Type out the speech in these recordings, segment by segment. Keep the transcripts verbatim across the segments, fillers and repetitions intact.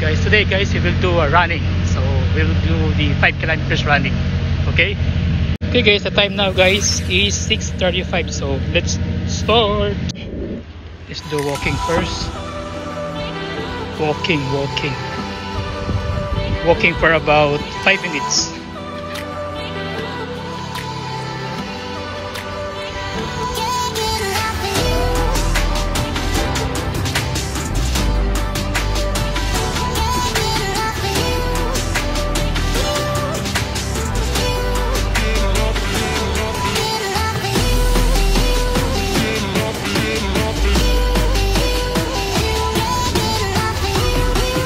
guys, today guys we will do a running. So we'll do the five kilometers running. Okay? Okay guys, the time now guys is six thirty-five. So let's start. Let's do walking first. Walking, walking. Walking for about five minutes.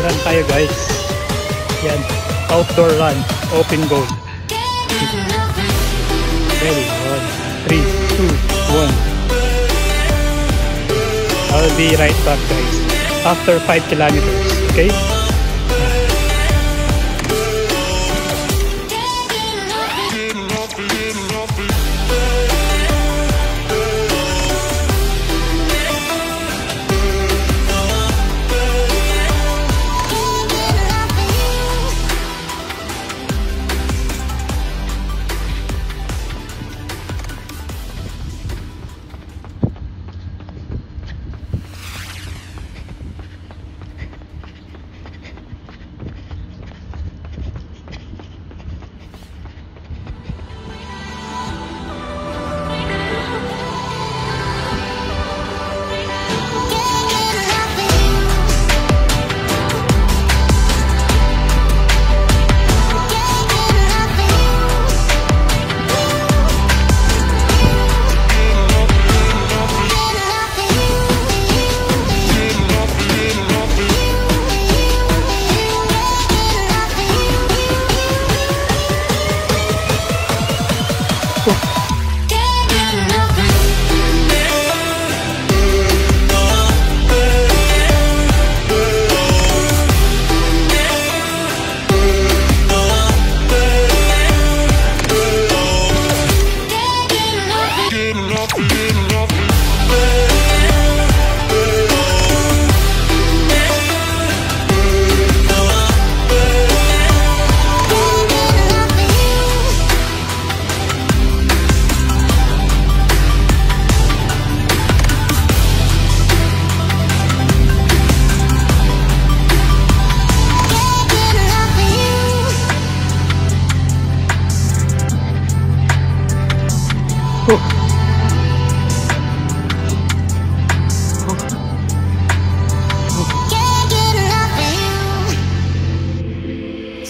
Run tayo guys. Yan. Outdoor run. Open goal. Ready. One, three, two, one. I'll be right back guys. After five kilometers. Okay?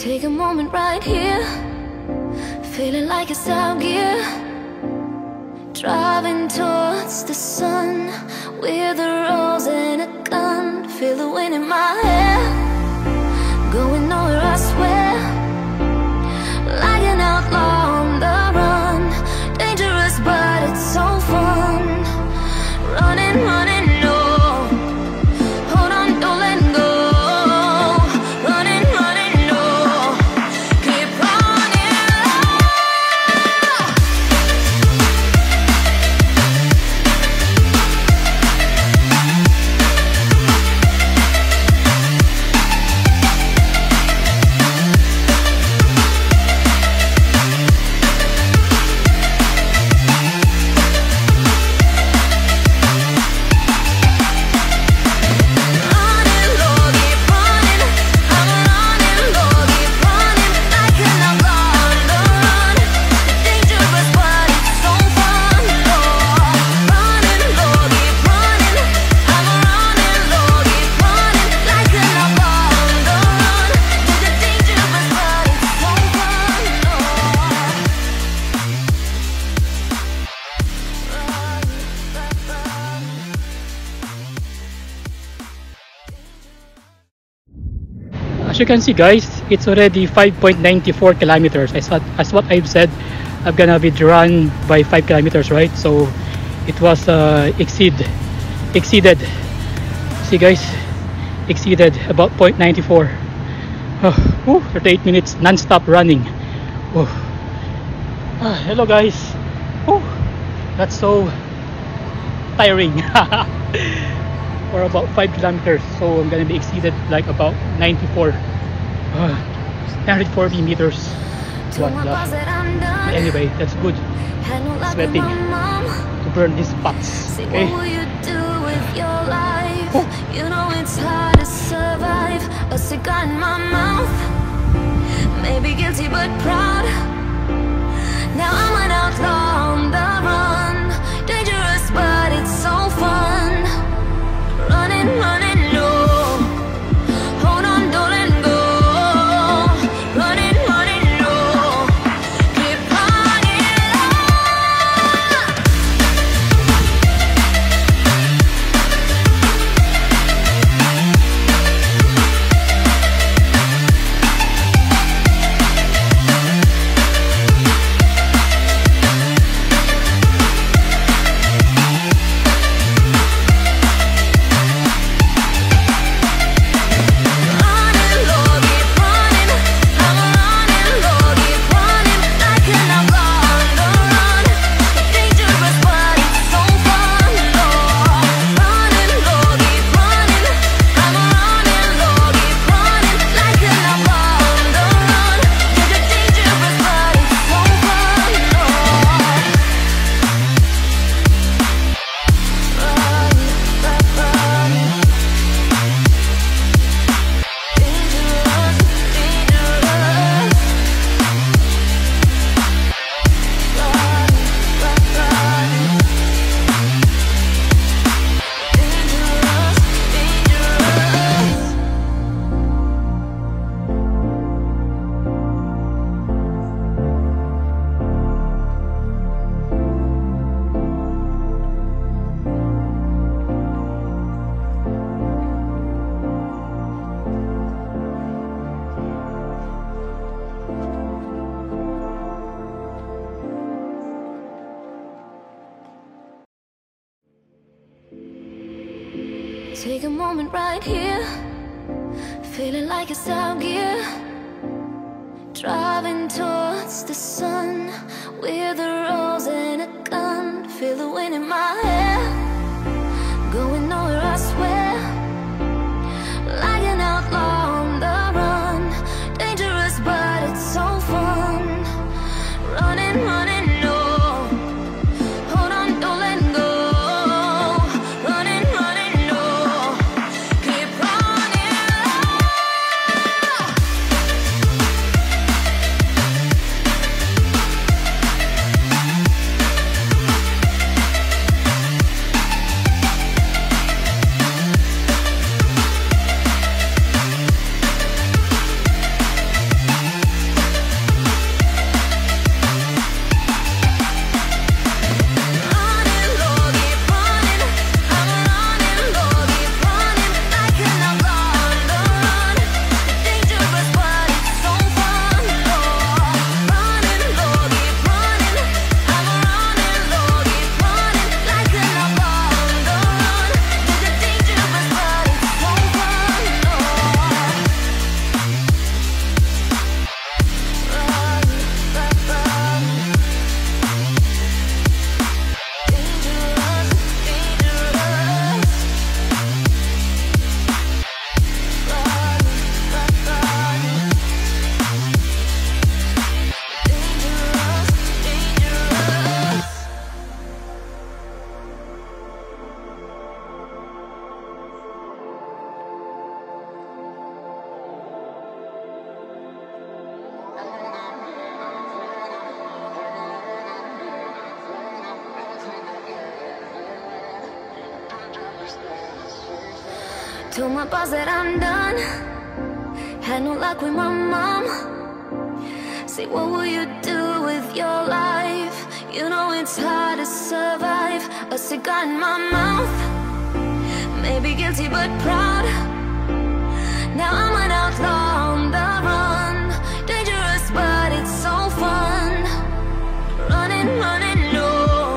Take a moment right here, feeling like it's out gear, driving towards the sun with a rose and a gun. Feel the wind in my hair, going nowhere I swear, like an outlaw on the run, dangerous but it's so fun, running, running. As you can see guys, it's already five point nine four kilometers. As, as what I've said, I'm gonna be run by five kilometers, right? So it was uh, exceed, exceeded, see guys, exceeded about zero point nine four. Oh, oh, thirty-eight minutes non-stop running. Oh. Ah, hello guys. Oh, that's so tiring. or about five kilometers, so I'm gonna be exceeded like about ninety-four uh, one hundred forty meters. What love. But anyway, that's good. Sweating to burn these spots. Okay. You know it's hard to survive. A cigar in my mouth, maybe guilty but proud. Now I'm an outlaw on the run, dangerous but it's so fun. Running, running low, hold on, don't let go. Running, running low, keep Take a moment right here, feeling like it's out gear. Driving towards the sun with a rose and a gun. Feel the wind in my hair, going nowhere I swear. Like an outlaw on the run, dangerous but it's so fun. Running, running. Told my boss that I'm done, had no luck with my mom. Say, what will you do with your life? You know it's hard to survive. A cigar in my mouth, maybe guilty but proud. Now I'm an outlaw on the run, dangerous but it's so fun. Running, running low,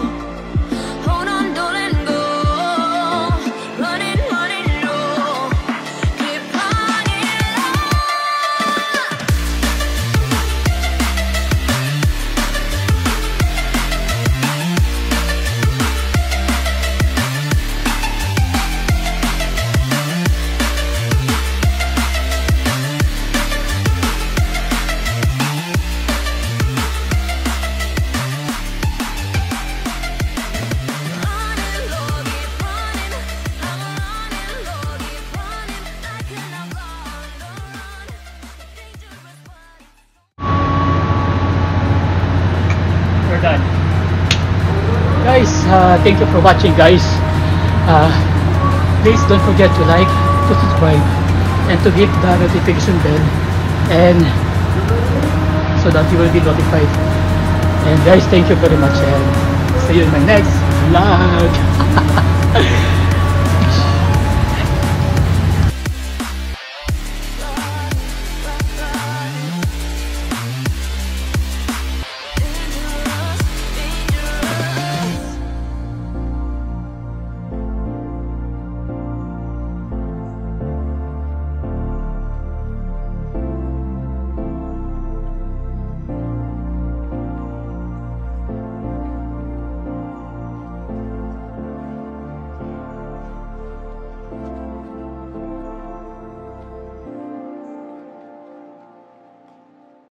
hold on, don't let go. done. Guys, uh, thank you for watching, guys. Uh, please don't forget to like, to subscribe, and to hit the notification bell, and so that you will be notified. And guys, thank you very much, and see you in my next vlog.